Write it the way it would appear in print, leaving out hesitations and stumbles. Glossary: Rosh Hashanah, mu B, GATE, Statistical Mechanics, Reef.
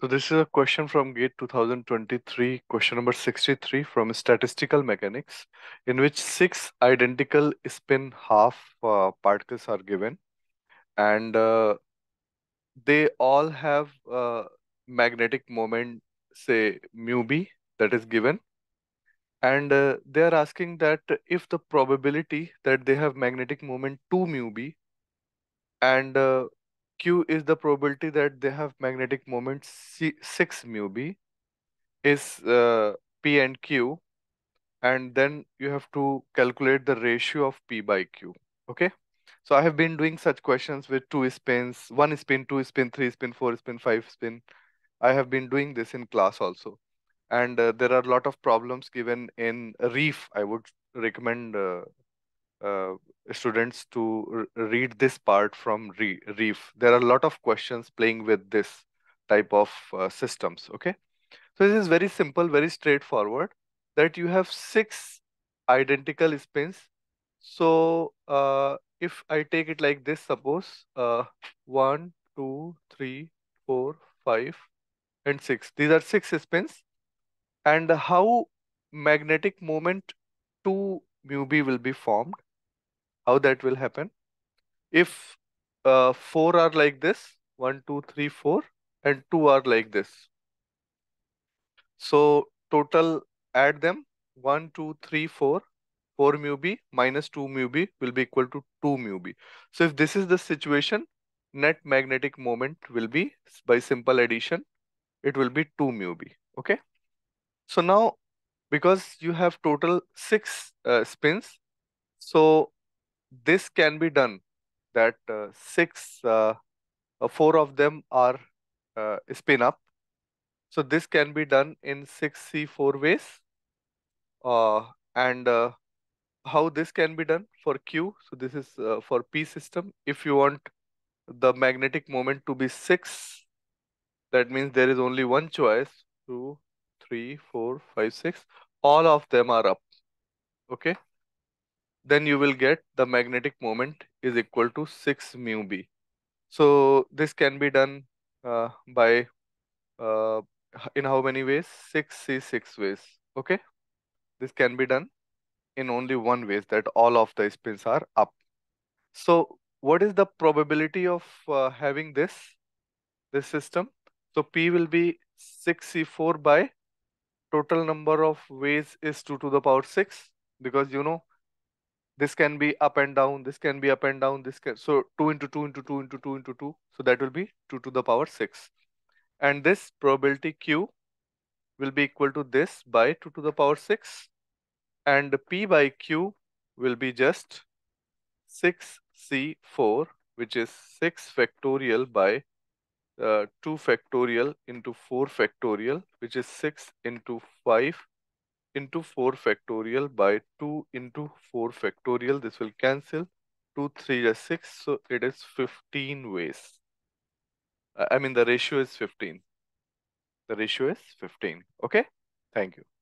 So this is a question from GATE 2023, question number 63 from statistical mechanics, in which 6 identical spin half particles are given, and they all have magnetic moment, say mu B, that is given. And they are asking that if the probability that they have magnetic moment 2 mu B, and Q is the probability that they have magnetic moment 6 mu B, is P and Q, and then you have to calculate the ratio of P by Q. Okay, so I have been doing such questions with 2 spins, 1 spin, 2 spin, 3 spin, 4 spin, 5 spin. I have been doing this in class also, and there are a lot of problems given in Reef. I would recommend students to read this part from Reef. There are a lot of questions playing with this type of systems. Okay, so this is very simple, very straightforward, that you have 6 identical spins. So if I take it like this, suppose 1, 2, 3, 4, 5, and 6. These are 6 spins, and how magnetic moment 2 mu B will be formed. How that will happen? If 4 are like this, 1, 2, 3, 4, and 2 are like this. So total, add them, 1, 2, 3, 4, 4 mu B minus 2 mu B will be equal to 2 mu B. So if this is the situation, net magnetic moment will be, by simple addition, it will be 2 mu B. Okay. So now, because you have total 6 spins, so this can be done that 4 of them are spin up. So this can be done in 6C4 ways. And how this can be done for Q? So this is for P system. If you want the magnetic moment to be 6, that means there is only one choice, 2, 3, 4, 5, 6. All of them are up. Okay. Then you will get the magnetic moment is equal to 6 mu B. So this can be done by in how many ways? 6C6 ways. Okay. This can be done in only one way, that all of the spins are up. So what is the probability of having this system? So P will be 6C4 by total number of ways is 2 to the power 6, because you know this can be up and down, this can be up and down, this can, so 2 into 2 into 2 into 2 into 2, so that will be 2 to the power 6. And this probability Q will be equal to this by 2 to the power 6, and P by Q will be just 6C4, which is 6 factorial by 2 factorial into 4 factorial, which is 6 into 5 into 4 factorial by 2 into 4 factorial. This will cancel. 2, 3 is 6. So it is 15 ways. I mean, the ratio is 15. The ratio is 15. Okay. Thank you.